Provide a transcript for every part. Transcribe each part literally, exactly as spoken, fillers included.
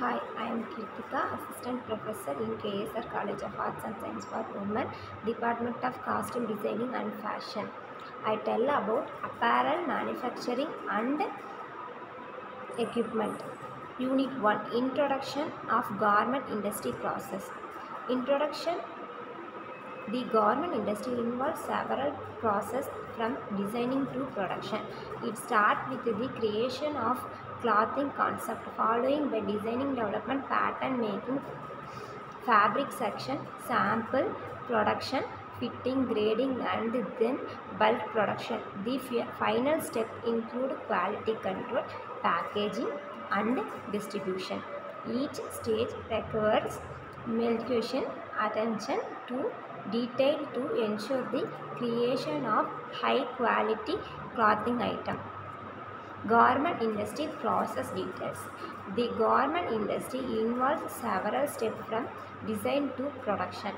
Hi, I am Kritika, Assistant Professor in K S R College of Arts and Science for Women, Department of Costume Designing and Fashion. I tell about apparel manufacturing and equipment. Unit one. Introduction of garment industry process. Introduction. The garment industry involves several processes from designing to production. It starts with the creation of clothing concept, following by designing, development, pattern making, fabric section, sample, production, fitting, grading, and then bulk production. The final step include quality control, packaging, and distribution. Each stage requires meticulous attention to detail to ensure the creation of high quality clothing item. Garment industry process details. The garment industry involves several steps from design to production.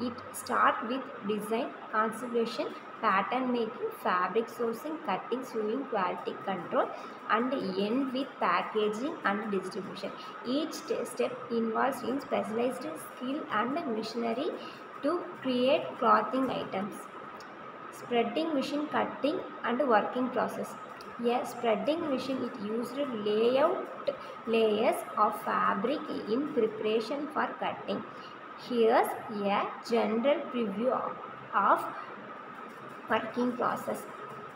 It starts with design, conception, pattern making, fabric sourcing, cutting, sewing, quality control, and end with packaging and distribution. Each step involves in specialized skill and machinery to create clothing items. Spreading machine, cutting, and working process. A spreading machine is used to lay out layers of fabric in preparation for cutting. Here's a general preview of, of working process.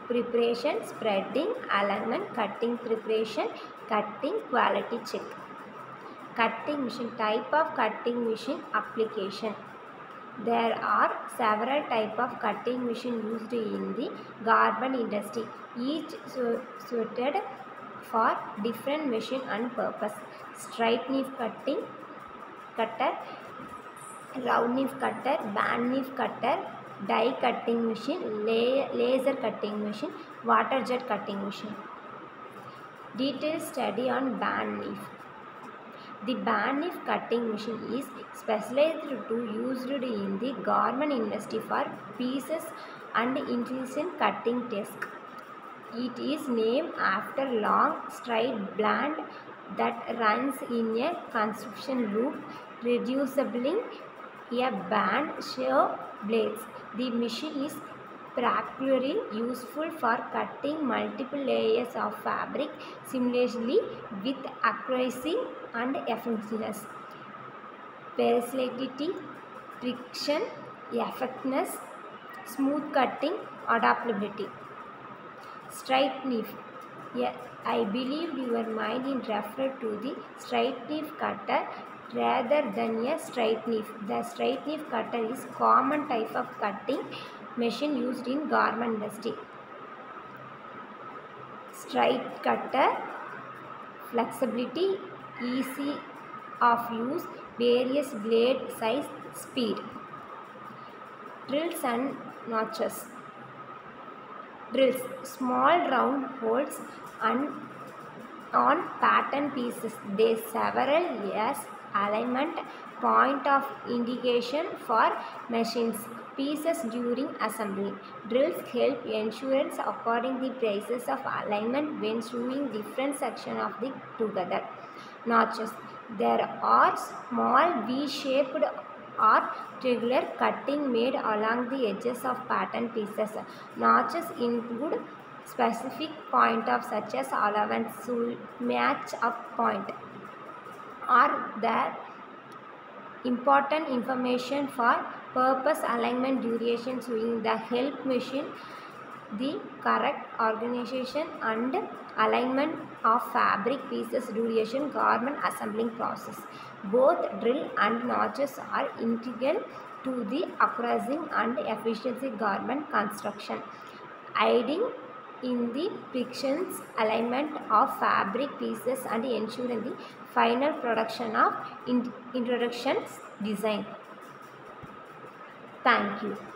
Preparation, spreading, alignment, cutting, preparation, cutting, quality check. Cutting machine. Type of cutting machine application. There are several types of cutting machine used in the garment industry, each suited for different machine and purpose. Straight knife cutting cutter, round knife cutter, band knife cutter, die cutting machine, laser cutting machine, water jet cutting machine. Detailed study on band knife. The band knife cutting machine is specialized to used in the garment industry for pieces and intelligent cutting tasks. It is named after long straight band that runs in a construction loop, reducing a band shear blades. The machine is particularly useful for cutting multiple layers of fabric seamlessly with accuracy and effectiveness. Versatility, friction, effectiveness, smooth cutting, adaptability. Straight knife. Yeah, I believe your mind is referred to the straight knife cutter rather than a straight knife. The straight knife cutter is common type of cutting machine used in garment industry. Straight cutter, flexibility, easy of use, various blade size, speed. Drills and notches. Drills, small round holes and on pattern pieces. They several yes alignment, point of indication for machines, pieces during assembly. Drills help ensure according the places of alignment when sewing different sections of the together. Notches. There are small V-shaped or regular cutting made along the edges of pattern pieces. Notches include specific point of such as allowance to match up point. Are there important information for purpose, alignment, duration, sewing. The help machine, the correct organization and alignment of fabric pieces, duration, garment assembling process. Both drill and notches are integral to the accuracy and efficiency garment construction, aiding in the frictions, alignment of fabric pieces, and ensuring the final production of introductions design. Thank you.